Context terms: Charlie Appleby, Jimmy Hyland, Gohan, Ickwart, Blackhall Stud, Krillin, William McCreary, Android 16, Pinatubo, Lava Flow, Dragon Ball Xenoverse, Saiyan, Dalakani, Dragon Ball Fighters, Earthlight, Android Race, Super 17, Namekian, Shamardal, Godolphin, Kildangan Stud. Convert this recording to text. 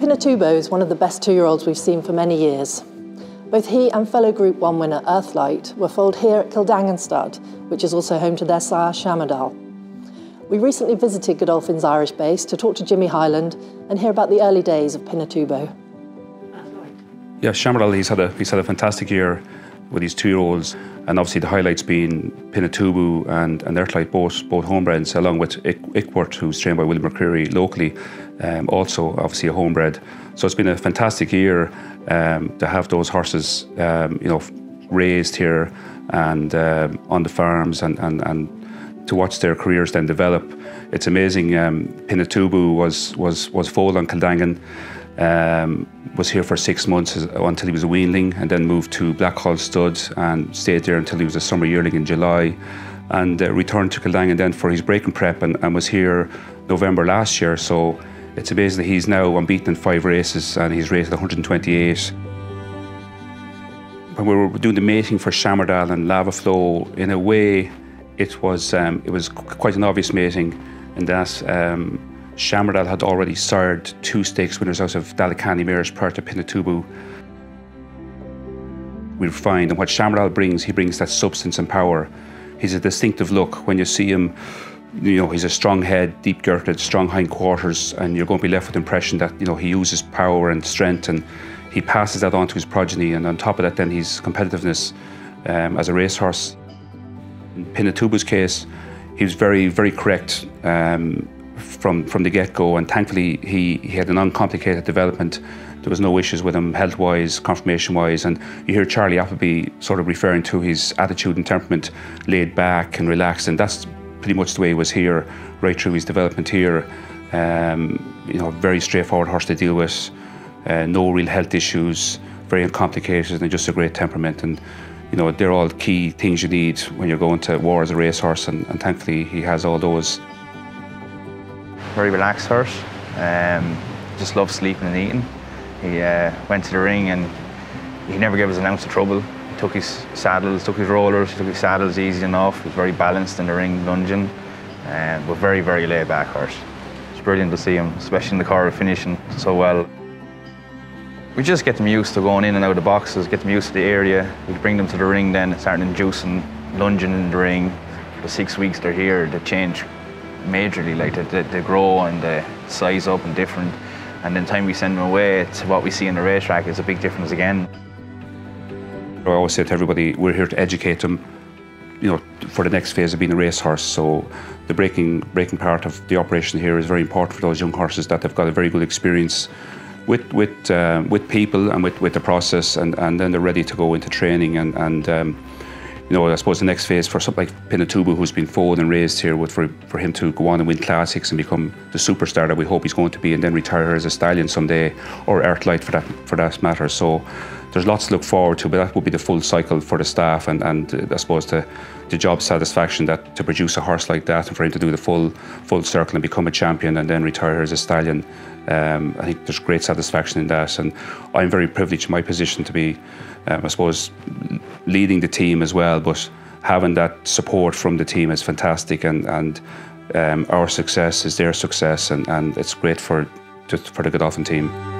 Pinatubo is one of the best two-year-olds we've seen for many years. Both he and fellow Group 1 winner Earthlight were foaled here at Kildangan Stud, which is also home to their sire Shamardal. We recently visited Godolphin's Irish base to talk to Jimmy Hyland and hear about the early days of Pinatubo. Yeah, Shamardal, he's had a fantastic year with his two-year-olds, and obviously the highlights being Pinatubo and Earthlight, both homebreds, along with Ickwart, who's trained by William McCreary locally, also obviously a homebred. So it's been a fantastic year to have those horses, raised here and on the farms and to watch their careers then develop. It's amazing. Pinatubo was foaled on Kildangan. Was here for 6 months until he was a weanling, and then moved to Blackhall Stud and stayed there until he was a summer yearling in July, and returned to Kildangan then for his breaking prep, and was here November last year. So it's amazing that he's now unbeaten in 5 races and he's rated 128. When we were doing the mating for Shamardal and Lava Flow, in a way it was quite an obvious mating in that Shamardal had already sired 2 stakes winners out of Dalakani mares prior to Pinatubo. We find, and what Shamardal brings, he brings that substance and power. He's a distinctive look. When you see him, he's a strong head, deep girted, strong hind quarters, and you're going to be left with the impression that he uses power and strength, and he passes that on to his progeny. And on top of that, then his competitiveness as a racehorse. In Pinatubo's case, he was very, very correct. From the get-go, and thankfully he had an uncomplicated development. There was no issues with him health-wise, conformation-wise, and you hear Charlie Appleby sort of referring to his attitude and temperament, laid back and relaxed, and that's pretty much the way he was here, right through his development here. Very straightforward horse to deal with, no real health issues, very uncomplicated, and just a great temperament. And they're all key things you need when you're going to war as a racehorse, and thankfully he has all those. Very relaxed horse, just loved sleeping and eating. He went to the ring and he never gave us an ounce of trouble. He took his saddles, took his rollers, took his saddles easy enough. He was very balanced in the ring, lunging, but very, very laid back horse. It's brilliant to see him, especially in the corner finishing so well. We just get them used to going in and out of the boxes, get them used to the area. We bring them to the ring then, starting inducing, lunging in the ring. For 6 weeks they're here, they change majorly, like they grow and they size up and different, and then time we send them away to what we see in the racetrack is a big difference again. I always say to everybody, we're here to educate them, for the next phase of being a racehorse. So the breaking part of the operation here is very important for those young horses, that they've got a very good experience with people and with the process, and then they're ready to go into training and I suppose the next phase for something like Pinatubo, who's been foaled and raised here, would for him to go on and win classics and become the superstar that we hope he's going to be, and then retire as a stallion someday, or Earthlight for that matter. So there's lots to look forward to, but that would be the full cycle for the staff, and I suppose the job satisfaction that to produce a horse like that, and for him to do the full circle and become a champion and then retire as a stallion. I think there's great satisfaction in that, and I'm very privileged in my position to be, I suppose, leading the team as well, but having that support from the team is fantastic, and our success is their success, and it's great for the Godolphin team.